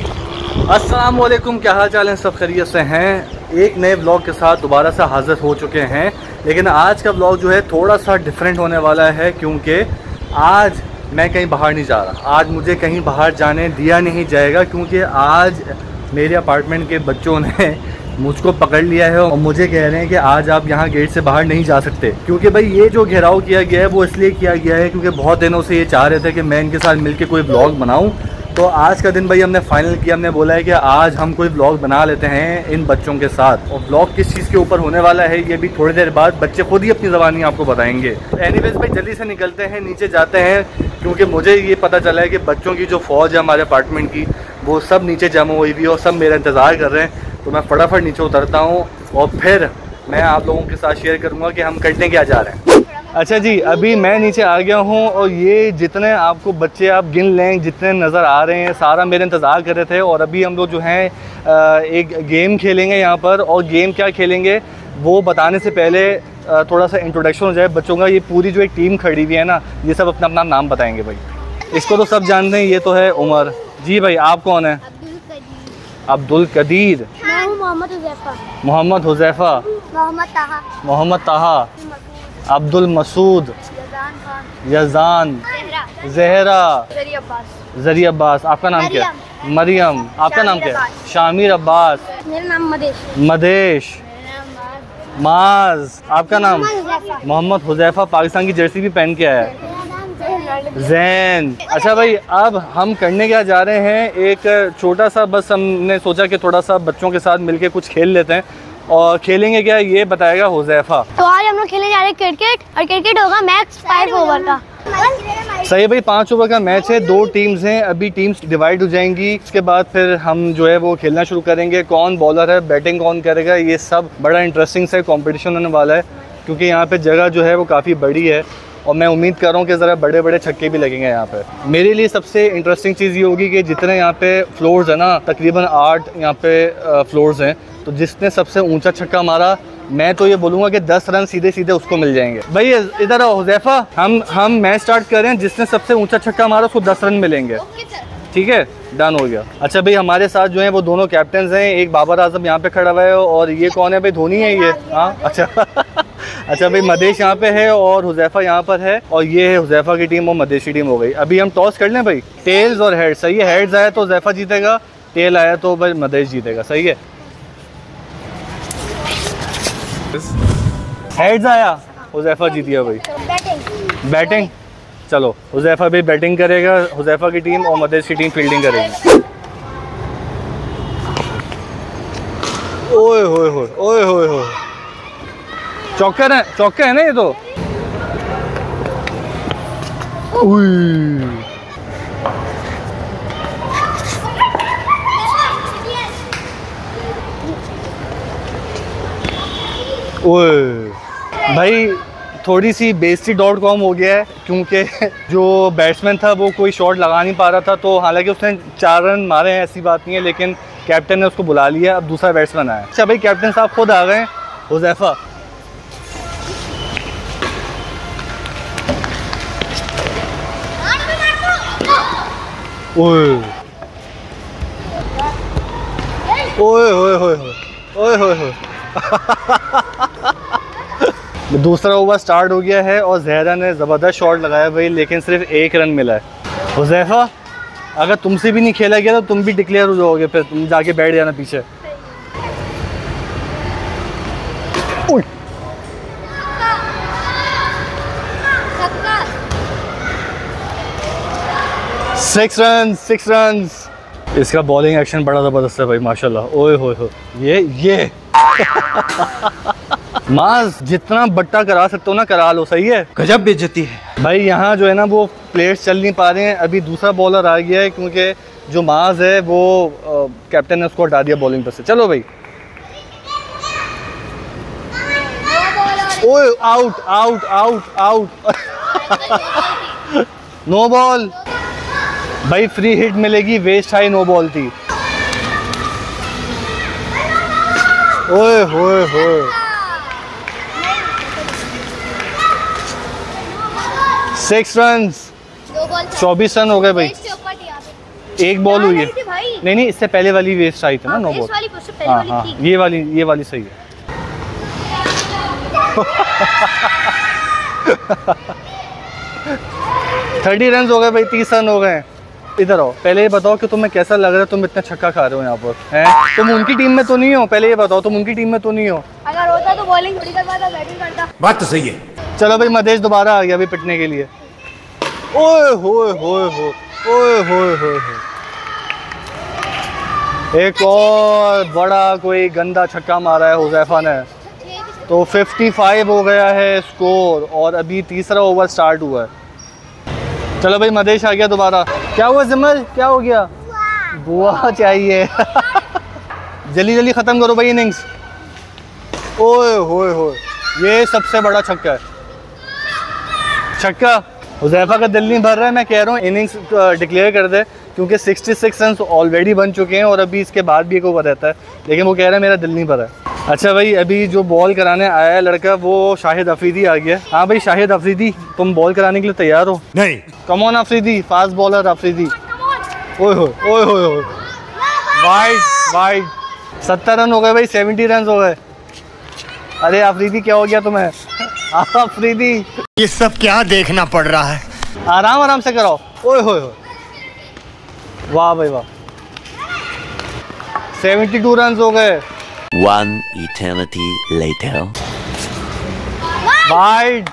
अस्सलाम वालेकुम, क्या हाल चाल है? सब खैरियत से हैं। एक नए ब्लॉग के साथ दोबारा से हाजिर हो चुके हैं, लेकिन आज का ब्लॉग जो है थोड़ा सा डिफरेंट होने वाला है, क्योंकि आज मैं कहीं बाहर नहीं जा रहा। आज मुझे कहीं बाहर जाने दिया नहीं जाएगा, क्योंकि आज मेरे अपार्टमेंट के बच्चों ने मुझको पकड़ लिया है और मुझे कह रहे हैं कि आज आप यहाँ गेट से बाहर नहीं जा सकते। क्योंकि भाई ये जो घेराव किया गया है वो इसलिए किया गया है क्योंकि बहुत दिनों से ये चाह रहे थे कि मैं इनके साथ मिलकर कोई ब्लॉग बनाऊं। तो आज का दिन भाई हमने फाइनल किया, हमने बोला है कि आज हम कोई ब्लॉग बना लेते हैं इन बच्चों के साथ। और ब्लॉग किस चीज़ के ऊपर होने वाला है ये भी थोड़ी देर बाद बच्चे खुद ही अपनी ज़बानी आपको बताएंगे। एनीवेज भाई जल्दी से निकलते हैं, नीचे जाते हैं, क्योंकि मुझे ये पता चला है कि बच्चों की जो फौज है हमारे अपार्टमेंट की वो सब नीचे जमा हुई हुई है और सब मेरा इंतज़ार कर रहे हैं। तो मैं फटाफट नीचे उतरता हूँ और फिर मैं आप लोगों के साथ शेयर करूँगा कि हम करने क्या जा रहे हैं। अच्छा जी, अभी मैं नीचे आ गया हूँ और ये जितने आपको बच्चे आप गिन लें जितने नज़र आ रहे हैं सारा मेरे इंतज़ार कर रहे थे। और अभी हम लोग जो हैं एक गेम खेलेंगे यहाँ पर, और गेम क्या खेलेंगे वो बताने से पहले थोड़ा सा इंट्रोडक्शन हो जाए बच्चों का। ये पूरी जो एक टीम खड़ी हुई है ना, ये सब अपना अपना नाम बताएंगे। भाई इसको तो सब जानते हैं, ये तो है उमर। जी भाई आप कौन है? अब्दुल कदीर। मोहम्मद हुजैफा। मोहम्मद ताहा। अब्दुल मसूद। यज़ान। जहरा। ज़री अब्बास। आपका नाम क्या है? मरियम। आपका नाम क्या है? शामिर अब्बास। मेरा नाम मदेश। माज। आपका नाम? मोहम्मद हुजैफा। पाकिस्तान की जर्सी भी पहन के आया है। जैन। अच्छा भाई अब हम करने क्या जा रहे हैं, एक छोटा सा बस हमने सोचा कि थोड़ा सा बच्चों के साथ मिलके कुछ खेल लेते हैं। और खेलेंगे क्या ये बताएगा हुजैफा। तो आज हम लोग खेलने जा रहे हैं क्रिकेट, और क्रिकेट होगा मैच 5 ओवर का। सही भाई, 5 ओवर का मैच है, 2 टीम्स हैं। अभी टीम्स डिवाइड हो जाएंगी, उसके बाद फिर हम जो है वो खेलना शुरू करेंगे। कौन बॉलर है, बैटिंग कौन करेगा, ये सब बड़ा इंटरेस्टिंग सा कॉम्पिटिशन होने वाला है, क्योंकि यहाँ पे जगह जो है वो काफ़ी बड़ी है और मैं उम्मीद कर रहा हूँ कि ज़रा बड़े बड़े छक्के भी लगेंगे यहाँ पे। मेरे लिए सबसे इंटरेस्टिंग चीज़ ये होगी कि जितने यहाँ पे फ्लोर्स हैं ना, तकरीबन 8 यहाँ पे फ्लोर्स हैं, तो जिसने सबसे ऊंचा छक्का मारा मैं तो ये बोलूँगा कि 10 रन सीधे सीधे उसको मिल जाएंगे। भाई इधर आओ हुजैफा, हम मैच स्टार्ट कर रहे हैं, जिसने सबसे ऊँचा छक्का मारा उसको 10 रन मिलेंगे। ठीक है, डन हो गया। अच्छा भाई हमारे साथ जो है वो दोनों कैप्टन हैं, एक बाबर आजम यहाँ पे खड़ा हुआ है, और ये कौन है भाई? धोनी है ये। हाँ अच्छा अच्छा भाई मदेश यहाँ पे है और हुजैफा यहाँ पर है, और ये है हुजैफा की टीम और मदेश की टीम हो गई। अभी हम टॉस कर लें भाई, टेल्स और हेड्स। सही है, हेड्स आया तो हुजैफा जीतेगा, टेल आया तो भाई मदेश जीतेगा। सही है, हेड्स आया हुजैफा जीत गया भाई। बैटिंग चलो, हुजैफा भी बैटिंग करेगा, हुजैफा की टीम, और मदेश की टीम फील्डिंग करेगी। ओए होए होए ओए होए होए, चौकर है, चौके है ना ये तो। ओए भाई थोड़ी सी बेइज्जती .com हो गया है, क्योंकि जो बैट्समैन था वो कोई शॉट लगा नहीं पा रहा था। तो हालांकि उसने 4 रन मारे हैं, ऐसी बात नहीं है, लेकिन कैप्टन ने उसको बुला लिया, अब दूसरा बैट्समैन आया। अच्छा भाई कैप्टन साहब खुद आ गए हैं। हुजैफा ओए ओए ओए ओए ओए ओए ओए, दूसरा ओवर स्टार्ट हो गया है और जहरा ने ज़बरदस्त शॉट लगाया भाई, लेकिन सिर्फ 1 रन मिला है। हुजैफा अगर तुमसे भी नहीं खेला गया तो तुम भी डिक्लेयर हो जाओगे, फिर तुम जाके बैठ जाना पीछे। Six runs. इसका बॉलिंग एक्शन बड़ा ज़बरदस्त है भाई माशाल्लाह। ओए होए हो ये माज, जितना बट्टा करा सकते हो ना करा लो। सही है, गजब बेइज्जती है भाई। यहाँ जो है ना वो प्लेयर्स चल नहीं पा रहे हैं, अभी दूसरा बॉलर आ गया है, क्योंकि जो माज है वो कैप्टन ने उसको हटा दिया बॉलिंग पर से। चलो भाई ओए out out out out no ball भाई, फ्री हिट मिलेगी, वेस्ट हाई नो बॉल थी। ओए होए होए, 6 रन, 24 रन हो गए भाई, 1 बॉल हुई है। भाई। नहीं नहीं, इससे पहले वाली वेस्ट आई थी ना, नो बोट। ये वाली सही है। थर्टी रन हो गए भाई, 30 रन हो गए। इधर आओ, पहले ये बताओ कि तुम्हें कैसा लग रहा है, तुम इतना छक्का खा रहे हो यहाँ पर, हैं? तुम उनकी टीम में तो नहीं हो, पहले ये बताओ तुम उनकी टीम में तो नहीं हो। अगर होता तो बॉलिंग थोड़ी करवाता, बैटिंग करता। बात तो सही है। चलो भाई, मदेश दोबारा आ गया अभी पिटने के लिए। ओए होए होए होए होए होए, एक और बड़ा कोई गंदा छक्का मारा है हुज़ैफा ने। तो 55 हो गया है स्कोर और अभी तीसरा ओवर स्टार्ट हुआ है। चलो भाई, मदेश आ गया दोबारा। क्या हुआ जिमल, क्या हो गया? बुआ चाहिए। जल्दी जल्दी ख़त्म करो भाई इनिंग्स। ओए होए होए, ये सबसे बड़ा छक्का है, छक्का। हुज़ैफा का दिल नहीं भर रहा है, मैं कह रहा हूँ इनिंग्स डिक्लेयर कर दे, क्योंकि 66 रन ऑलरेडी बन चुके हैं और अभी इसके बाद भी एक ओवर रहता है, लेकिन वो कह रहा है मेरा दिल नहीं भरा है। अच्छा भाई, अभी जो बॉल कराने आया है लड़का, वो शाहिद अफरीदी आ गया। हाँ भाई शाहिद अफरीदी, तुम बॉल कराने के लिए तैयार हो? नहीं। Come on Afridi, fast bowler Afridi. ओए हो ओए हो, वाइड वाइड। 70 रन हो गए भाई, 70 रन हो गए। अरे अफरीदी क्या हो गया तुम्हें? अफरीदी, ये सब क्या देखना पड़ रहा है? आराम आराम से कराओ। ओए हो, वाह भाई वाह, 72 रन हो गए। One eternity later. वाइड।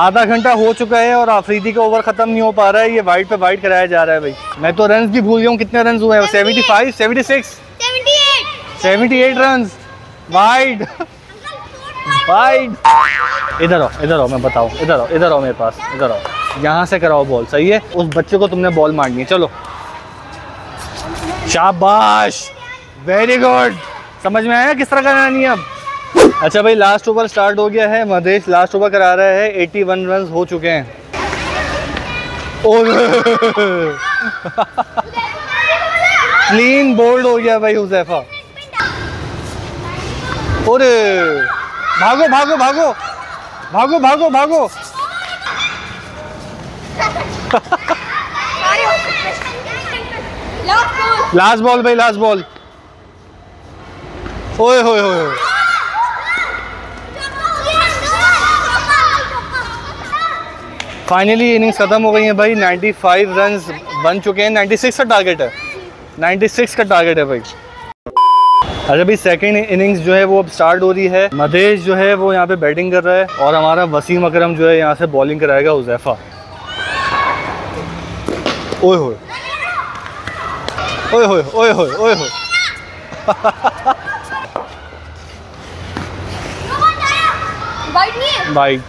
आधा घंटा हो चुका है और अफरीदी का ओवर खत्म नहीं हो पा रहा है, ये वाइड पे वाइड कराया जा रहा है भाई। मैं तो रन भी भूल गया हूँ, कितने रन हुए हैं? 75, 76, 78 रन। Wide wide. इधर आओ, इधर आओ, मैं बताऊँ, इधर आओ, इधर आओ मेरे पास, इधर आओ, यहाँ से कराओ बॉल। सही है, उस बच्चे को तुमने बॉल मारनी है। चलो शाबाश, वेरी गुड। समझ में आया किस तरह करानी है अब? अच्छा भाई, लास्ट ओवर स्टार्ट हो गया है, मदेश लास्ट ओवर करा रहा है। 81 रन हो चुके हैं। क्लीन बोल्ड हो गया भाई हुज़ैफा। अरे भागो भागो भागो भागो भागो भागो। लास्ट बॉल भाई, लास्ट बॉल। ओए होए होए, फाइनली इनिंग्स खत्म हो गई है भाई। 95 रन बन चुके हैं, 96 का टारगेट है, 96 का टारगेट है भाई। अच्छा भाई, सेकेंड इनिंग्स जो है वो अब स्टार्ट हो रही है। मदेश जो है वो यहाँ पे बैटिंग कर रहा है और हमारा वसीम अकरम जो है यहाँ से बॉलिंग कराएगा हुज़ैफा। ओए होए ओए होए ओए होए ओए होए। वाइड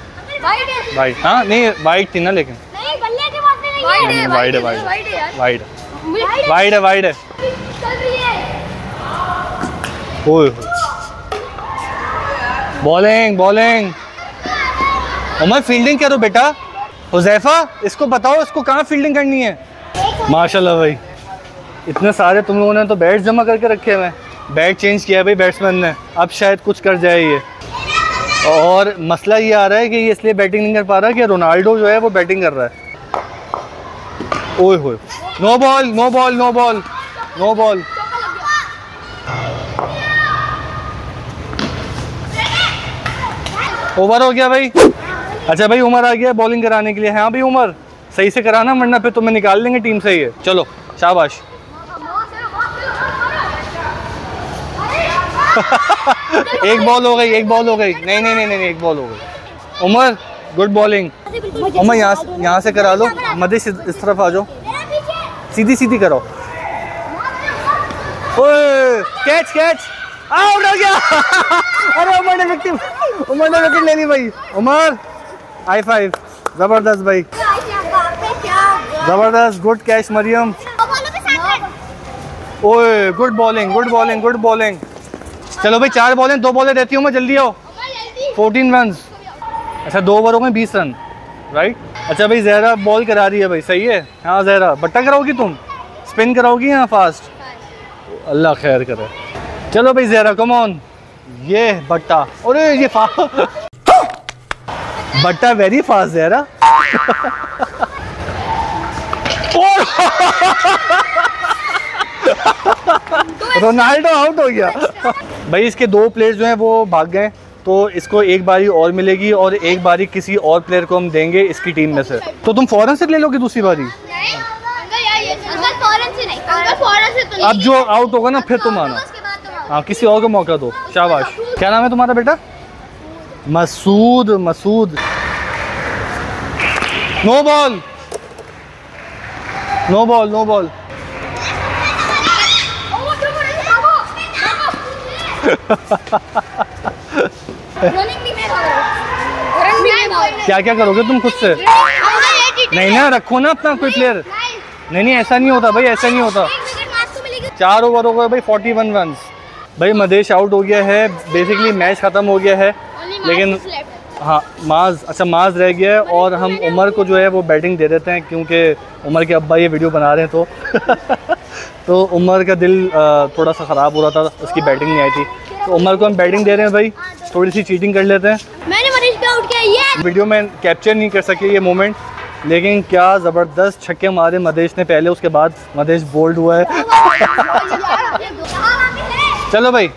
वाइड, हाँ नहीं वाइड थी ना, लेकिन वाइड है, वाइड है, वाइड है, वाइड है। ओए बॉलिंग बॉलिंग। उमर फील्डिंग करो बेटा। हुज़ैफा इसको बताओ, इसको कहाँ फील्डिंग करनी है। माशाल्लाह भाई, इतने सारे तुम लोगों ने तो बैट जमा करके रखे हैं। मैं बैट चेंज किया भाई बैट्समैन ने, अब शायद कुछ कर जाए ये। और मसला ये आ रहा है कि ये इसलिए बैटिंग नहीं कर पा रहा कि रोनाल्डो जो है वो बैटिंग कर रहा है। ओए होए, no ball no ball no ball no ball. Over हो गया भाई। अच्छा भाई, उमर आ गया बॉलिंग कराने के लिए। हाँ भाई उमर, सही से कराना वरना फिर तुम्हें निकाल देंगे टीम से ये। चलो शाबाश। एक बॉल हो गई, एक बॉल हो गई। नहीं नहीं नहीं नहीं, एक बॉल हो गई। Umar good bowling. उमर यहाँ से करा लो। मदेश इस तरफ आ जाओ, सीधी सीधी करो। कैच कैच, आउट हो गया। अरे उमर ने विकेट, उमर ने विकेट ले ली भाई। उमर हाई फाइव, जबरदस्त भाई, जबरदस्त। Good catch Maryam. ओए good bowling good bowling good bowling. चलो भाई, 4 बॉलें 2 बॉलें रहती हूँ मैं, जल्दी आओ। 14 रन। अच्छा 2 ओवरों में 20 रन, राइट। अच्छा भाई, जहरा बॉल करा रही है भाई, सही है। हाँ जहरा, बट्टा कराओगी तुम, स्पिन कराओगी यहाँ फास्ट, अल्लाह खैर करे। चलो भाई जहरा कम ऑन, ये बट्टा। अरे ये बट्टा वेरी फास्ट है ना। रोनाल्डो आउट हो गया। भाई इसके दो प्लेयर्स जो हैं वो भाग गए, तो इसको एक बारी और मिलेगी और एक बारी किसी और प्लेयर को हम देंगे इसकी टीम में से। तो तुम फौरन से ले लोगे दूसरी बारी? अब जो आउट होगा ना फिर तुम आना। हाँ किसी और को मौका दो। शाबाश। क्या नाम है तुम्हारा बेटा? Masood. Masood. No ball, no ball, no ball. क्या क्या करोगे तुम खुद से? नहीं ना, रखो ना अपना कोई प्लेयर। नहीं नहीं ऐसा नहीं होता भाई, ऐसा नहीं होता। 4 ओवर हो गए भाई, 41 रन। भाई मदेश आउट हो गया है, बेसिकली मैच खत्म हो गया है, लेकिन हाँ माज, अच्छा माज रह गया है और हम उमर को जो है वो बैटिंग दे देते हैं क्योंकि उमर के अब्बा ये वीडियो बना रहे हैं तो तो उमर का दिल थोड़ा सा ख़राब हो रहा था, उसकी बैटिंग नहीं आई थी, तो उमर को हम बैटिंग दे रहे हैं भाई। थोड़ी सी चीटिंग कर लेते हैं। मैंने मनीष को आउट किया। वीडियो में कैप्चर नहीं कर सके ये मोमेंट, लेकिन क्या ज़बरदस्त छक्के मारे मदेश ने पहले, उसके बाद मदेश बोल्ड हुआ है। चलो भाई।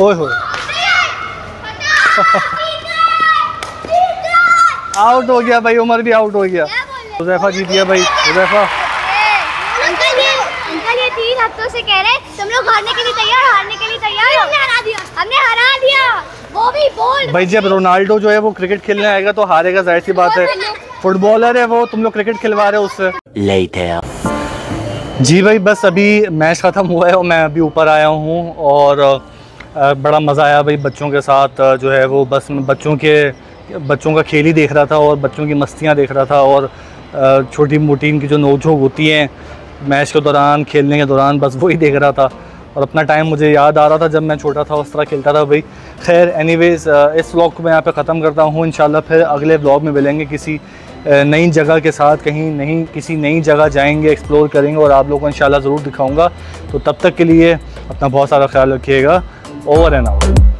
ओहो आउट हो गया भाई, उमर भी आउट हो गया। हुजैफा जीत गया भाई। हुजैफा अंकल ये 3 हफ्तों से कह रहे तुम लोग हारने के लिए तैयार, हारने के लिए तैयार, हमने हरा दिया वो भी बोल। भाई जब रोनाल्डो जो है वो क्रिकेट खेलने आएगा तो हारेगा, जाहिर सी बात है। फुटबॉलर है वो, तुम लोग क्रिकेट खिलवा रहे हो उससे। लेटर। जी भाई बस अभी मैच खत्म हुआ है और मैं अभी ऊपर आया हूँ और बड़ा मज़ा आया भाई बच्चों के साथ। जो है वो बस बच्चों का खेल ही देख रहा था और बच्चों की मस्तियाँ देख रहा था और छोटी मोटी इनकी जो नोकझोंक होती हैं मैच के दौरान, खेलने के दौरान, बस वही देख रहा था। और अपना टाइम मुझे याद आ रहा था जब मैं छोटा था उस तरह खेलता था भाई। खैर एनीवेज़ इस व्लॉग को मैं यहाँ पे ख़त्म करता हूँ। इंशाल्लाह फिर अगले व्लॉग में मिलेंगे किसी नई जगह के साथ। किसी नई जगह जाएंगे, एक्सप्लोर करेंगे और आप लोगों को इंशाल्लाह ज़रूर दिखाऊँगा। तो तब तक के लिए अपना बहुत सारा ख्याल रखिएगा। Over and out.